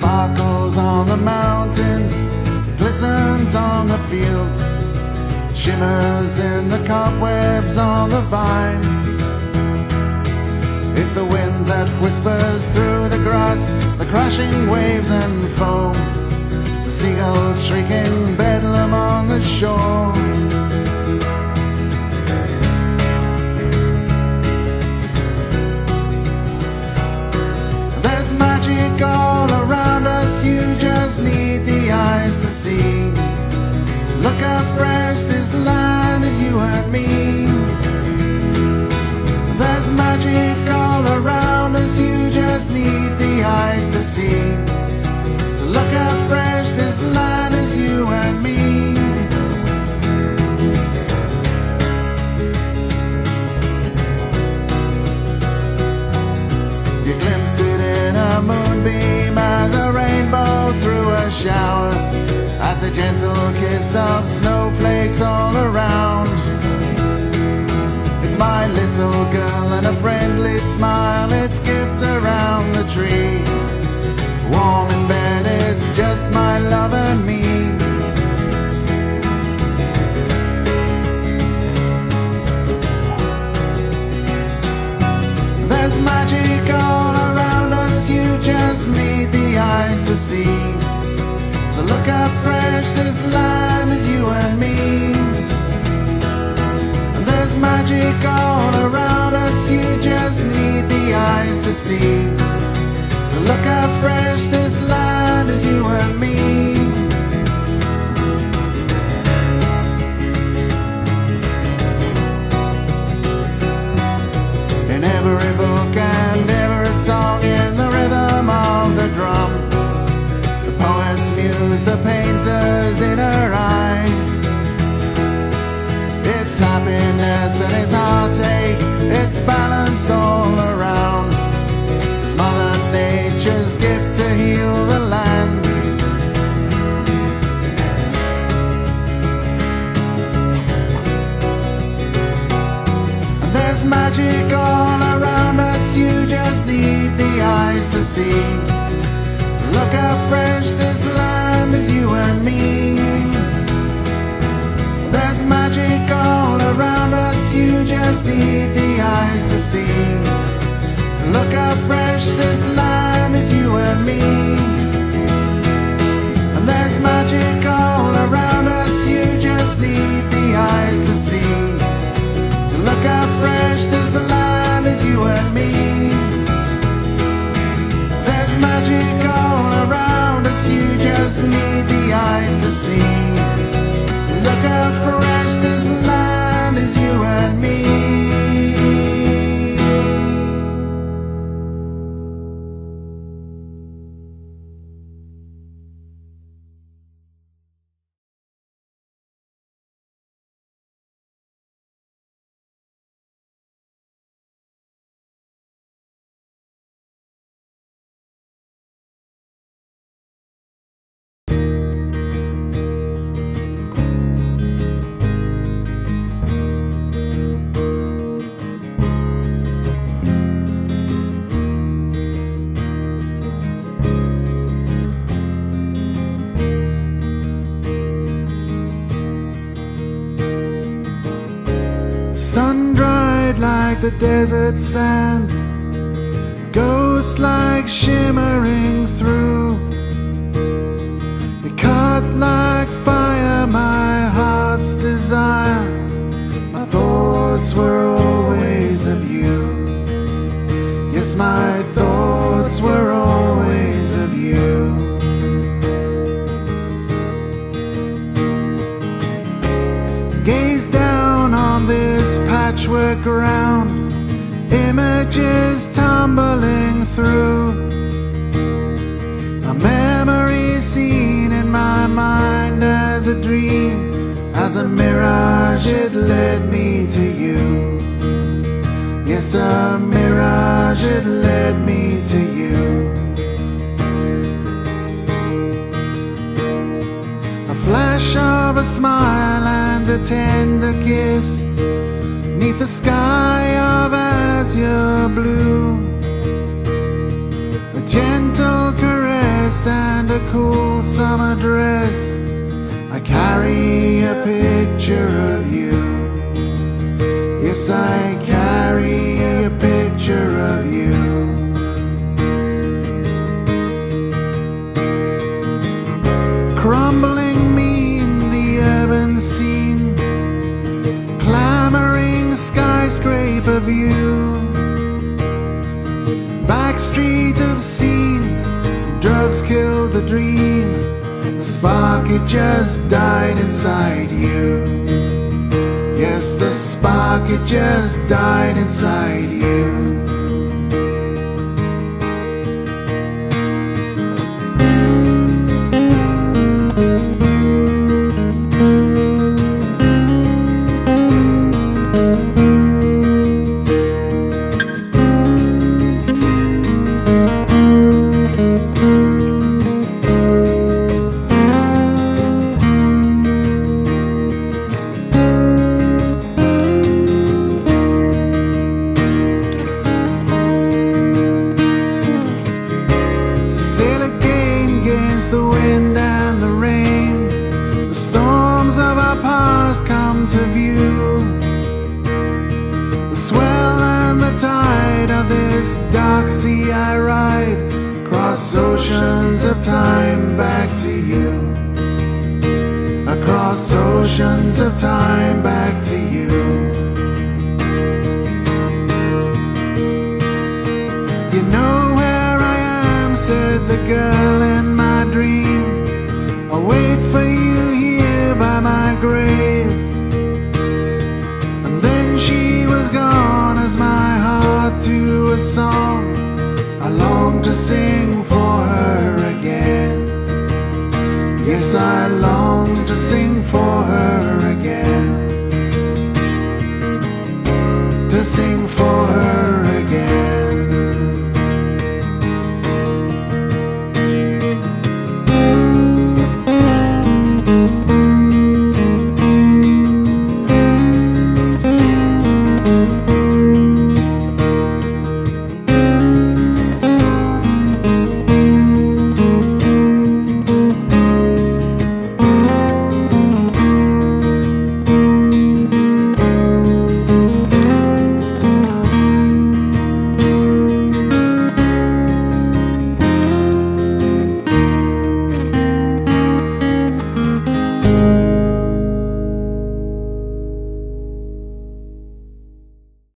Sparkles on the mountains, glistens on the fields, shimmers in the cobwebs on the vine. It's the wind that whispers through the grass, the crashing waves and foam, the seagulls shrieking bedlam on the shore. Look up fresh, this land is you and me. There's magic all around us, you just need the eyes to see. Look up fresh, this land is you and me. You glimpse it in a moonbeam as a rainbow through a shower, as the gentle kiss of snowflakes all around. It's my little girl and a friendly smile, it's gift around the tree. Warm in bed, it's just my love and me. There's magic all around us, you just need the eyes to see. So look up fresh, this land is you and me. And there's magic all around us, you just need the eyes to see. So look up fresh, this land is you and me. In every book and every song, in the rhythm of the drum, muse, the painters in her eye. It's happiness and it's heartache, it's balance all around. It's Mother Nature's gift to heal the land. And there's magic all around us, you just need the eyes to see. Look up fresh, this land is you and me. There's magic all around us, you just need the eyes to see. Look up fresh, this land is you and me. And there's magic all around us, you just need the eyes to see. So look up fresh, this land is you and me. Magic all around us, you just need the eyes to see. Look out for fresh, this land is you and me. Sun-dried like the desert sand, ghost like shimmering through. It caught like fire my heart's desire. My thoughts were always of you. Yes, my thoughts were always of you. Patchwork ground, images tumbling through, a memory seen in my mind as a dream, as a mirage it led me to you. Yes, a mirage it led me to you. A flash of a smile and a tender kiss, neath the sky of azure blue, a gentle caress dress and a cool summer dress, I carry a picture of you. Yes, I carry a picture of you. Crumbling me in the urban scene, clamoring skyscraper view, backstreet obscene, drugs killed the dream, the spark it just died inside you. Yes, the spark it just died inside you. Dark sea I ride, across oceans of time back to you, across oceans of time back to you. You know where I am, said the girl.